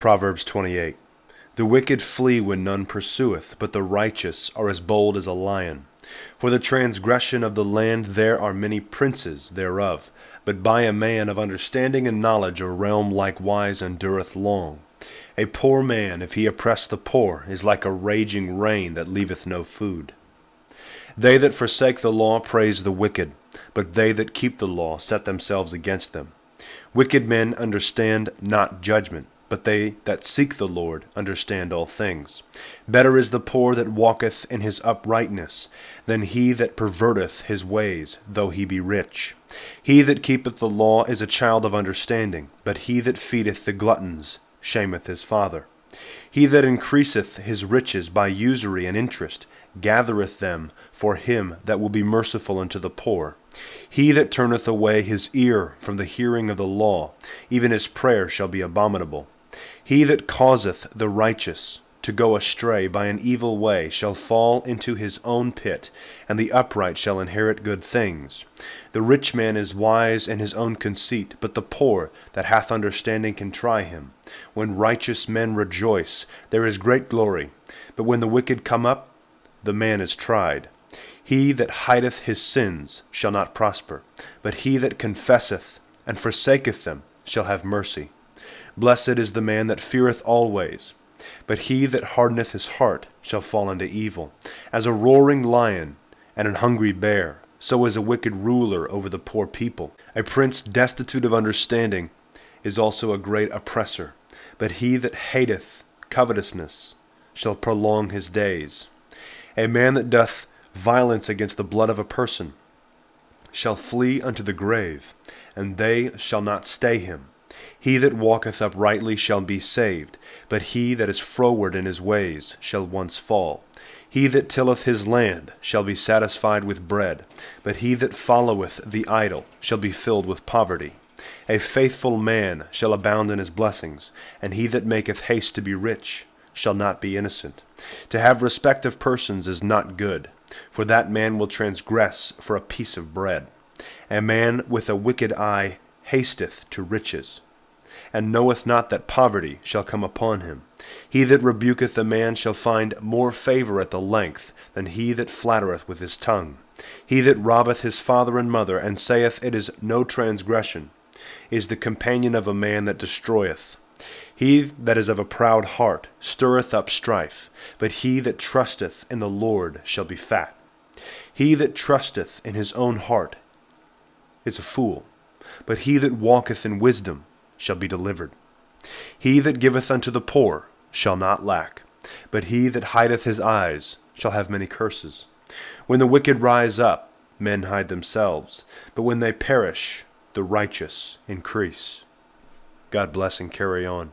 Proverbs 28. The wicked flee when none pursueth, but the righteous are as bold as a lion. For the transgression of the land there are many princes thereof, but by a man of understanding and knowledge a realm likewise endureth long. A poor man, if he oppress the poor, is like a raging rain that leaveth no food. They that forsake the law praise the wicked, but they that keep the law set themselves against them. Wicked men understand not judgment, but they that seek the Lord understand all things. Better is the poor that walketh in his uprightness, than he that perverteth his ways, though he be rich. He that keepeth the law is a child of understanding, but he that feedeth the gluttons shameth his father. He that increaseth his riches by usury and interest gathereth them for him that will be merciful unto the poor. He that turneth away his ear from the hearing of the law, even his prayer shall be abominable. He that causeth the righteous to go astray by an evil way shall fall into his own pit, and the upright shall inherit good things. The rich man is wise in his own conceit, but the poor that hath understanding can try him. When righteous men rejoice, there is great glory, but when the wicked come up, the man is tried. He that hideth his sins shall not prosper, but he that confesseth and forsaketh them shall have mercy. Blessed is the man that feareth always, but he that hardeneth his heart shall fall into evil. As a roaring lion and an hungry bear, so is a wicked ruler over the poor people. A prince destitute of understanding is also a great oppressor, but he that hateth covetousness shall prolong his days. A man that doth violence against the blood of a person shall flee unto the grave, and they shall not stay him. He that walketh uprightly shall be saved, but he that is froward in his ways shall once fall. He that tilleth his land shall be satisfied with bread, but he that followeth the idol shall be filled with poverty. A faithful man shall abound in his blessings, and he that maketh haste to be rich shall not be innocent. To have respect of persons is not good, for that man will transgress for a piece of bread. A man with a wicked eye hasteth to riches, and knoweth not that poverty shall come upon him. He that rebuketh a man shall find more favor at the length than he that flattereth with his tongue. He that robbeth his father and mother, and saith it is no transgression, is the companion of a man that destroyeth. He that is of a proud heart stirreth up strife, but he that trusteth in the Lord shall be fat. He that trusteth in his own heart is a fool, but he that walketh in wisdom shall be delivered. He that giveth unto the poor shall not lack, but he that hideth his eyes shall have many curses. When the wicked rise up, men hide themselves, but when they perish, the righteous increase. God bless and carry on.